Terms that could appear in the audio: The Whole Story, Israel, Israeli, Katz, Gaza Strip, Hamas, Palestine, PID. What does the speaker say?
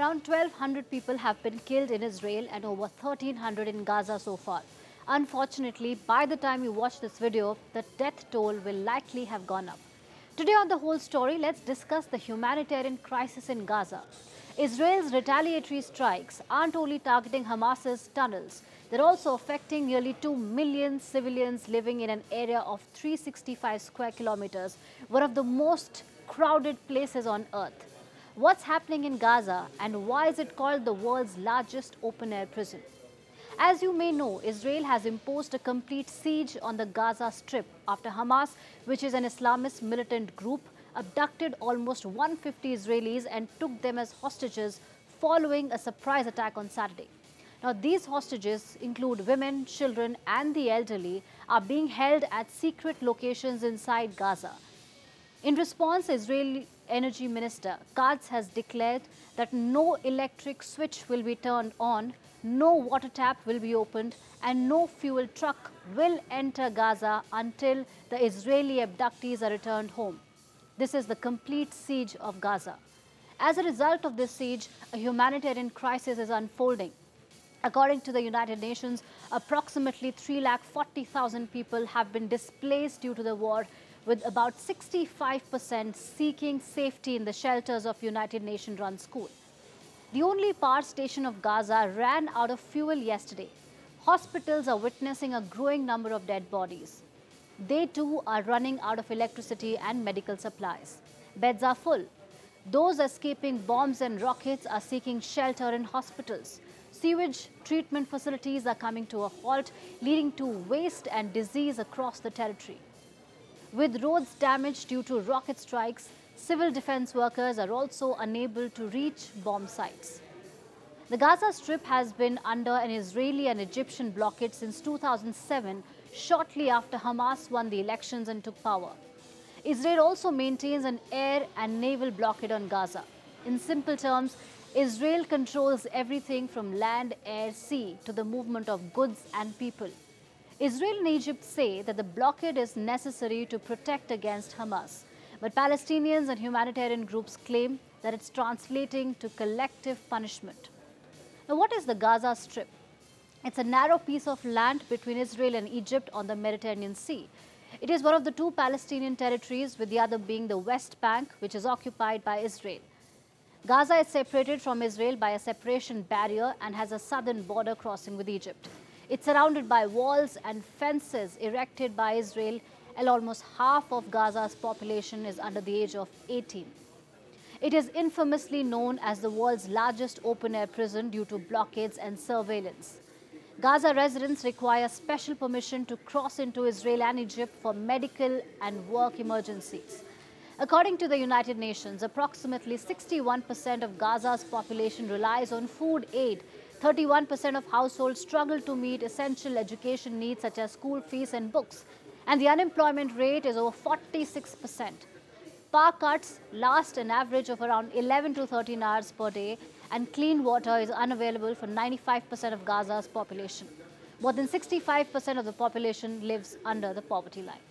Around 1,200 people have been killed in Israel and over 1,300 in Gaza so far. Unfortunately, by the time you watch this video, the death toll will likely have gone up. Today on The Whole Story, let's discuss the humanitarian crisis in Gaza. Israel's retaliatory strikes aren't only targeting Hamas's tunnels, they're also affecting nearly 2 million civilians living in an area of 365 square kilometers, one of the most crowded places on earth. What's happening in Gaza and why is it called the world's largest open-air prison? As you may know, Israel has imposed a complete siege on the Gaza Strip after Hamas, which is an Islamist militant group, abducted almost 150 Israelis and took them as hostages following a surprise attack on Saturday. Now, these hostages include women, children and the elderly are being held at secret locations inside Gaza. In response, Israeli Energy Minister Katz has declared that no electric switch will be turned on, no water tap will be opened and no fuel truck will enter Gaza until the Israeli abductees are returned home. This is the complete siege of Gaza. As a result of this siege, a humanitarian crisis is unfolding. According to the United Nations, approximately 340,000 people have been displaced due to the war, with about 65% seeking safety in the shelters of United Nations-run schools. The only power station of Gaza ran out of fuel yesterday. Hospitals are witnessing a growing number of dead bodies. They too are running out of electricity and medical supplies. Beds are full. Those escaping bombs and rockets are seeking shelter in hospitals. Sewage treatment facilities are coming to a halt, leading to waste and disease across the territory. With roads damaged due to rocket strikes, civil defense workers are also unable to reach bomb sites. The Gaza Strip has been under an Israeli and Egyptian blockade since 2007, shortly after Hamas won the elections and took power. Israel also maintains an air and naval blockade on Gaza. In simple terms, Israel controls everything from land, air, sea to the movement of goods and people. Israel and Egypt say that the blockade is necessary to protect against Hamas, but Palestinians and humanitarian groups claim that it's translating to collective punishment. Now, what is the Gaza Strip? It's a narrow piece of land between Israel and Egypt on the Mediterranean Sea. It is one of the two Palestinian territories, with the other being the West Bank, which is occupied by Israel. Gaza is separated from Israel by a separation barrier and has a southern border crossing with Egypt. It's surrounded by walls and fences erected by Israel, and almost half of Gaza's population is under the age of 18. It is infamously known as the world's largest open-air prison due to blockades and surveillance. Gaza residents require special permission to cross into Israel and Egypt for medical and work emergencies. According to the United Nations, approximately 61% of Gaza's population relies on food aid. 31% of households struggle to meet essential education needs such as school fees and books. And the unemployment rate is over 46%. Power cuts last an average of around 11 to 13 hours per day, and clean water is unavailable for 95% of Gaza's population. More than 65% of the population lives under the poverty line.